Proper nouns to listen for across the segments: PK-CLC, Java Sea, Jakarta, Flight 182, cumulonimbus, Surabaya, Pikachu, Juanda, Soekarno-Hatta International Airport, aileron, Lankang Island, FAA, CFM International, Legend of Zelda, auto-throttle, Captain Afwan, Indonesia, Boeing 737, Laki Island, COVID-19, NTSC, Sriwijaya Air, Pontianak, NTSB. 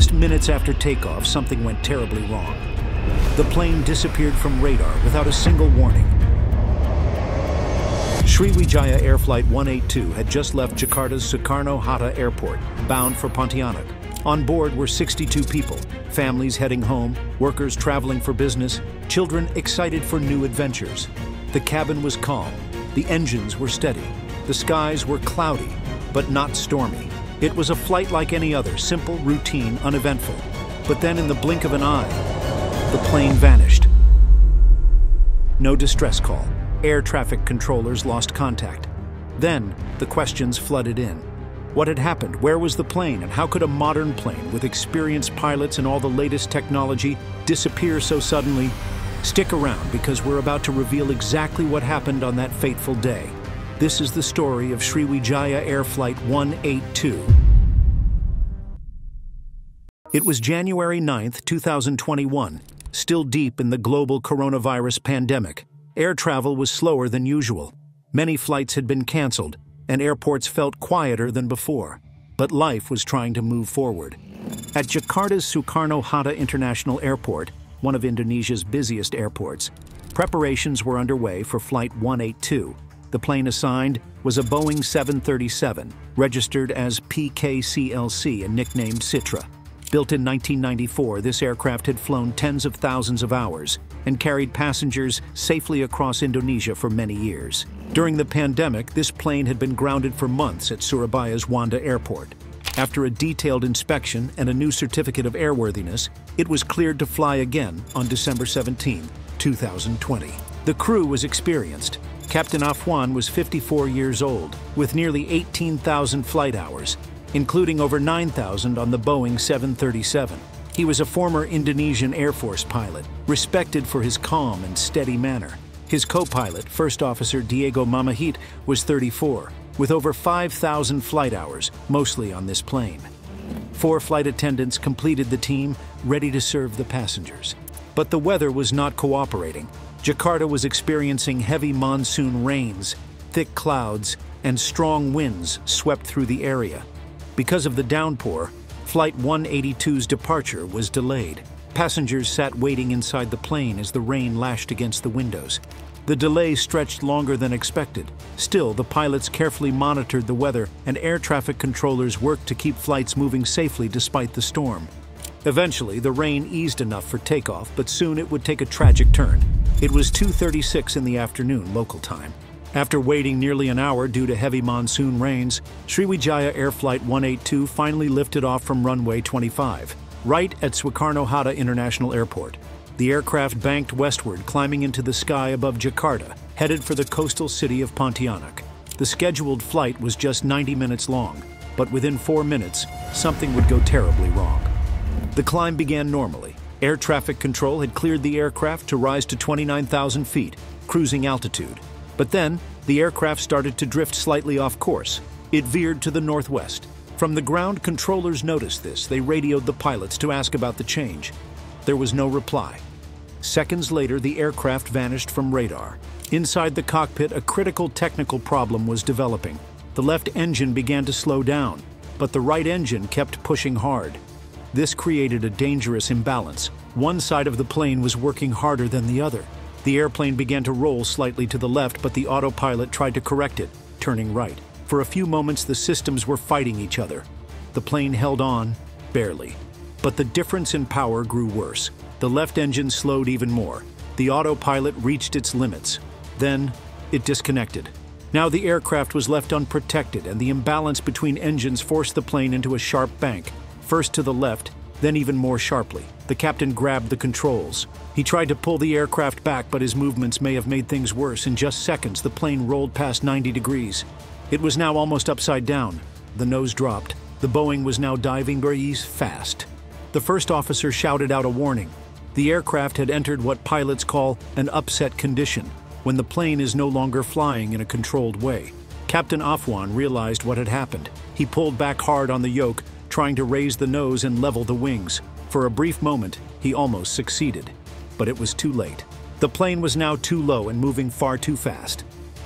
Just minutes after takeoff, something went terribly wrong. The plane disappeared from radar without a single warning. Sriwijaya Air Flight 182 had just left Jakarta's Soekarno-Hatta Airport, bound for Pontianak. On board were 62 people, families heading home, workers traveling for business, children excited for new adventures. The cabin was calm, the engines were steady, the skies were cloudy, but not stormy. It was a flight like any other, simple, routine, uneventful. But then in the blink of an eye, the plane vanished. No distress call. Air traffic controllers lost contact. Then the questions flooded in. What had happened? Where was the plane? And how could a modern plane with experienced pilots and all the latest technology disappear so suddenly? Stick around, because we're about to reveal exactly what happened on that fateful day. This is the story of Sriwijaya Air Flight 182. It was January 9th, 2021, still deep in the global coronavirus pandemic. Air travel was slower than usual. Many flights had been canceled, and airports felt quieter than before. But life was trying to move forward. At Jakarta's Soekarno-Hatta International Airport, one of Indonesia's busiest airports, preparations were underway for Flight 182. The plane assigned was a Boeing 737, registered as PK-CLC and nicknamed Citra. Built in 1994, this aircraft had flown tens of thousands of hours and carried passengers safely across Indonesia for many years. During the pandemic, this plane had been grounded for months at Suribaya's Juanda Airport. After a detailed inspection and a new certificate of airworthiness, it was cleared to fly again on December 17, 2020. The crew was experienced. Captain Afwan was 54 years old, with nearly 18,000 flight hours, including over 9,000 on the Boeing 737. He was a former Indonesian Air Force pilot, respected for his calm and steady manner. His co-pilot, First Officer Diego Mamahit, was 34, with over 5,000 flight hours, mostly on this plane. 4 flight attendants completed the team, ready to serve the passengers. But the weather was not cooperating. Jakarta was experiencing heavy monsoon rains, thick clouds, and strong winds swept through the area. Because of the downpour, Flight 182's departure was delayed. Passengers sat waiting inside the plane as the rain lashed against the windows. The delay stretched longer than expected. Still, the pilots carefully monitored the weather, and air traffic controllers worked to keep flights moving safely despite the storm. Eventually, the rain eased enough for takeoff, but soon it would take a tragic turn. It was 2:36 in the afternoon local time. After waiting nearly an hour due to heavy monsoon rains, Sriwijaya Air Flight 182 finally lifted off from runway 25, right at Soekarno-Hatta International Airport. The aircraft banked westward, climbing into the sky above Jakarta, headed for the coastal city of Pontianak. The scheduled flight was just 90 minutes long, but within 4 minutes, something would go terribly wrong. The climb began normally. Air traffic control had cleared the aircraft to rise to 29,000 feet, cruising altitude. But then, the aircraft started to drift slightly off course. It veered to the northwest. From the ground, controllers noticed this. They radioed the pilots to ask about the change. There was no reply. Seconds later, the aircraft vanished from radar. Inside the cockpit, a critical technical problem was developing. The left engine began to slow down, but the right engine kept pushing hard. This created a dangerous imbalance. One side of the plane was working harder than the other. The airplane began to roll slightly to the left, but the autopilot tried to correct it, turning right. For a few moments, the systems were fighting each other. The plane held on, barely. But the difference in power grew worse. The left engine slowed even more. The autopilot reached its limits. Then, it disconnected. Now the aircraft was left unprotected, and the imbalance between engines forced the plane into a sharp bank, first to the left, then even more sharply. The captain grabbed the controls. He tried to pull the aircraft back, but his movements may have made things worse. In just seconds, the plane rolled past 90 degrees. It was now almost upside down. The nose dropped. The Boeing was now diving fast. The first officer shouted out a warning. The aircraft had entered what pilots call an upset condition, when the plane is no longer flying in a controlled way. Captain Afwan realized what had happened. He pulled back hard on the yoke, trying to raise the nose and level the wings. For a brief moment, he almost succeeded. But it was too late. The plane was now too low and moving far too fast.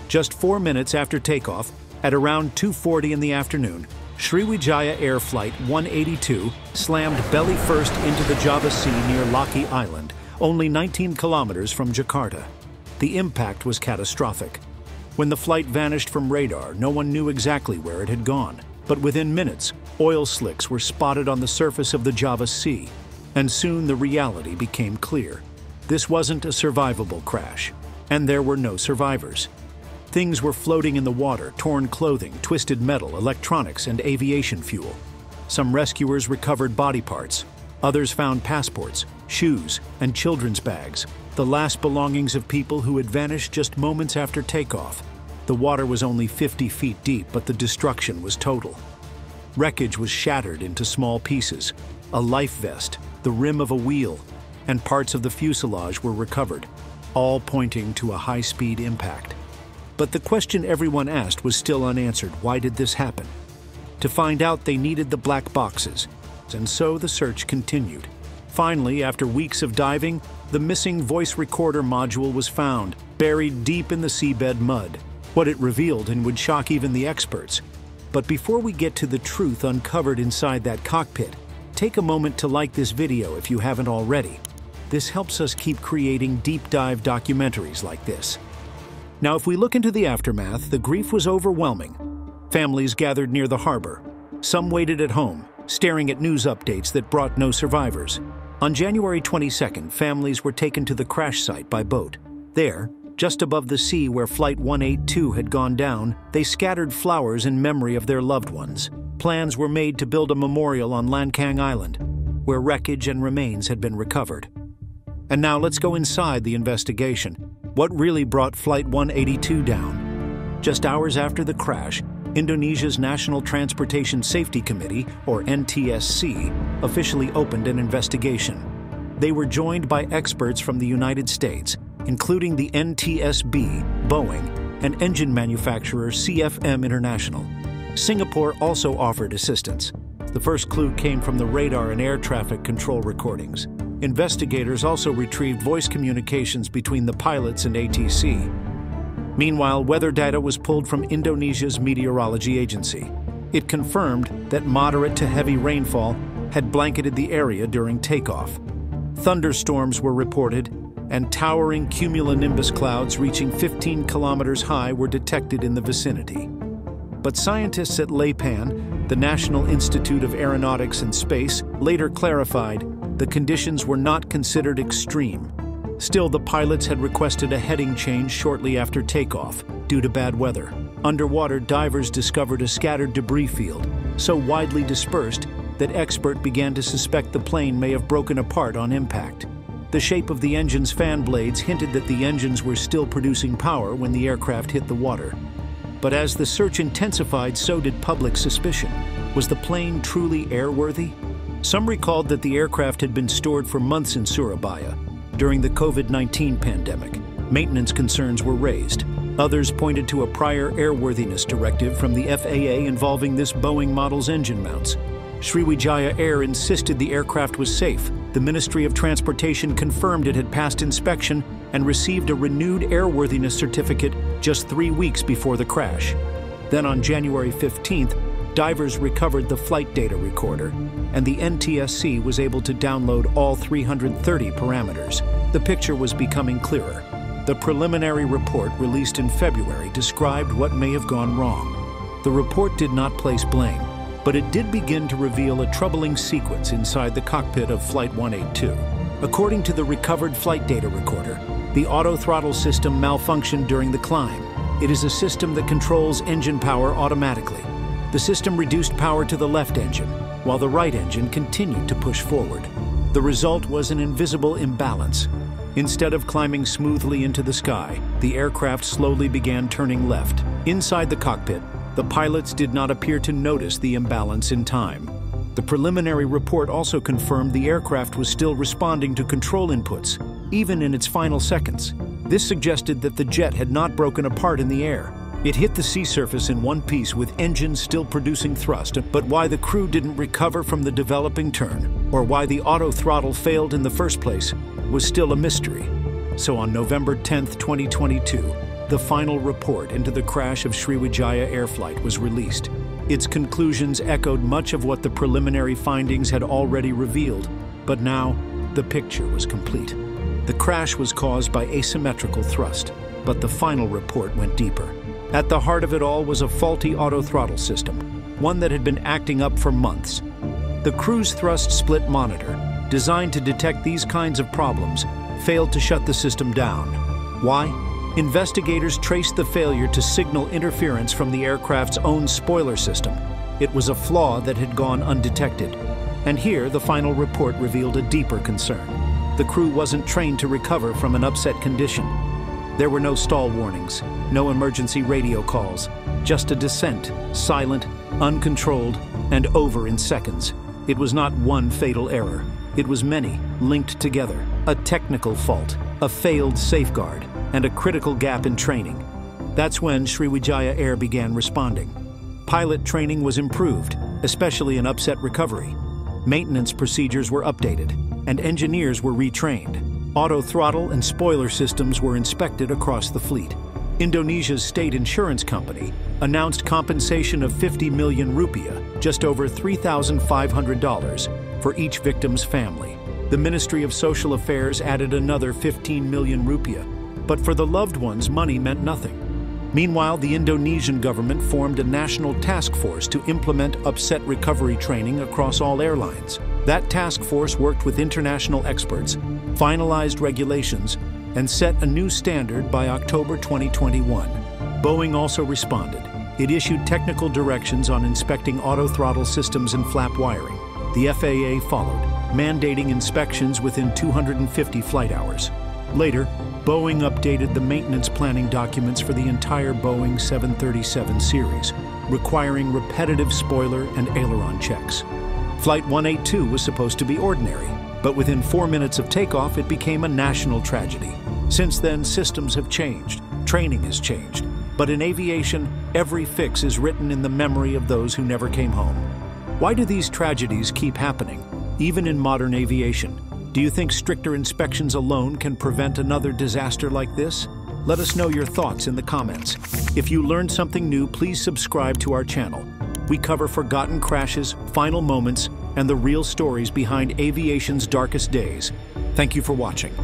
Just 4 minutes after takeoff, at around 2:40 in the afternoon, Sriwijaya Air Flight 182 slammed belly first into the Java Sea near Laki Island, only 19 kilometers from Jakarta. The impact was catastrophic. When the flight vanished from radar, no one knew exactly where it had gone. But within minutes, oil slicks were spotted on the surface of the Java Sea, and soon the reality became clear. This wasn't a survivable crash, and there were no survivors. Things were floating in the water, torn clothing, twisted metal, electronics, and aviation fuel. Some rescuers recovered body parts. Others found passports, shoes, and children's bags, the last belongings of people who had vanished just moments after takeoff. The water was only 50 feet deep, but the destruction was total. Wreckage was shattered into small pieces. A life vest, the rim of a wheel, and parts of the fuselage were recovered, all pointing to a high-speed impact. But the question everyone asked was still unanswered. Why did this happen? To find out, they needed the black boxes, and so the search continued. Finally, after weeks of diving, the missing voice recorder module was found, buried deep in the seabed mud. What it revealed and would shock even the experts. But before we get to the truth uncovered inside that cockpit, take a moment to like this video if you haven't already. This helps us keep creating deep dive documentaries like this. Now, if we look into the aftermath, the grief was overwhelming. Families gathered near the harbor. Some waited at home, staring at news updates that brought no survivors. On January 22nd, families were taken to the crash site by boat. There, just above the sea where Flight 182 had gone down, they scattered flowers in memory of their loved ones. Plans were made to build a memorial on Lankang Island, where wreckage and remains had been recovered. And now let's go inside the investigation. What really brought Flight 182 down? Just hours after the crash, Indonesia's National Transportation Safety Committee, or NTSC, officially opened an investigation. They were joined by experts from the United States, including the NTSB, Boeing, and engine manufacturer CFM International. Singapore also offered assistance. The first clue came from the radar and air traffic control recordings. Investigators also retrieved voice communications between the pilots and ATC. Meanwhile, weather data was pulled from Indonesia's meteorology agency. It confirmed that moderate to heavy rainfall had blanketed the area during takeoff. Thunderstorms were reported, and towering cumulonimbus clouds reaching 15 kilometers high were detected in the vicinity. But scientists at LAPAN, the National Institute of Aeronautics and Space, later clarified the conditions were not considered extreme. Still, the pilots had requested a heading change shortly after takeoff due to bad weather. Underwater, divers discovered a scattered debris field, so widely dispersed that experts began to suspect the plane may have broken apart on impact. The shape of the engine's fan blades hinted that the engines were still producing power when the aircraft hit the water. But as the search intensified, so did public suspicion. Was the plane truly airworthy? Some recalled that the aircraft had been stored for months in Surabaya. During the COVID-19 pandemic, maintenance concerns were raised. Others pointed to a prior airworthiness directive from the FAA involving this Boeing model's engine mounts. Sriwijaya Air insisted the aircraft was safe. The Ministry of Transportation confirmed it had passed inspection and received a renewed airworthiness certificate just 3 weeks before the crash. Then on January 15th, divers recovered the flight data recorder, and the NTSC was able to download all 330 parameters. The picture was becoming clearer. The preliminary report released in February described what may have gone wrong. The report did not place blame, but it did begin to reveal a troubling sequence inside the cockpit of Flight 182. According to the recovered flight data recorder, the auto-throttle system malfunctioned during the climb. It is a system that controls engine power automatically. The system reduced power to the left engine, while the right engine continued to push forward. The result was an invisible imbalance. Instead of climbing smoothly into the sky, the aircraft slowly began turning left. Inside the cockpit, the pilots did not appear to notice the imbalance in time. The preliminary report also confirmed the aircraft was still responding to control inputs, even in its final seconds. This suggested that the jet had not broken apart in the air. It hit the sea surface in one piece with engines still producing thrust, but why the crew didn't recover from the developing turn, or why the auto-throttle failed in the first place, was still a mystery. So on November 10, 2022, the final report into the crash of Sriwijaya Air Flight was released. Its conclusions echoed much of what the preliminary findings had already revealed, but now the picture was complete. The crash was caused by asymmetrical thrust, but the final report went deeper. At the heart of it all was a faulty auto-throttle system, one that had been acting up for months. The cruise thrust split monitor, designed to detect these kinds of problems, failed to shut the system down. Why? Investigators traced the failure to signal interference from the aircraft's own spoiler system. It was a flaw that had gone undetected. And here, the final report revealed a deeper concern. The crew wasn't trained to recover from an upset condition. There were no stall warnings, no emergency radio calls, just a descent, silent, uncontrolled, and over in seconds. It was not one fatal error. It was many, linked together. A technical fault, a failed safeguard, and a critical gap in training. That's when Sriwijaya Air began responding. Pilot training was improved, especially in upset recovery. Maintenance procedures were updated, and engineers were retrained. Auto-throttle and spoiler systems were inspected across the fleet. Indonesia's state insurance company announced compensation of 50 million rupiah, just over $3,500, for each victim's family. The Ministry of Social Affairs added another 15 million rupiah, but for the loved ones, money meant nothing. Meanwhile, the Indonesian government formed a national task force to implement upset recovery training across all airlines. That task force worked with international experts, finalized regulations, and set a new standard by October 2021. Boeing also responded. It issued technical directions on inspecting auto-throttle systems and flap wiring. The FAA followed, mandating inspections within 250 flight hours. Later, Boeing updated the maintenance planning documents for the entire Boeing 737 series, requiring repetitive spoiler and aileron checks. Flight 182 was supposed to be ordinary, but within 4 minutes of takeoff, it became a national tragedy. Since then, systems have changed, training has changed, but in aviation, every fix is written in the memory of those who never came home. Why do these tragedies keep happening? Even in modern aviation, do you think stricter inspections alone can prevent another disaster like this? Let us know your thoughts in the comments. If you learned something new, please subscribe to our channel. We cover forgotten crashes, final moments, and the real stories behind aviation's darkest days. Thank you for watching.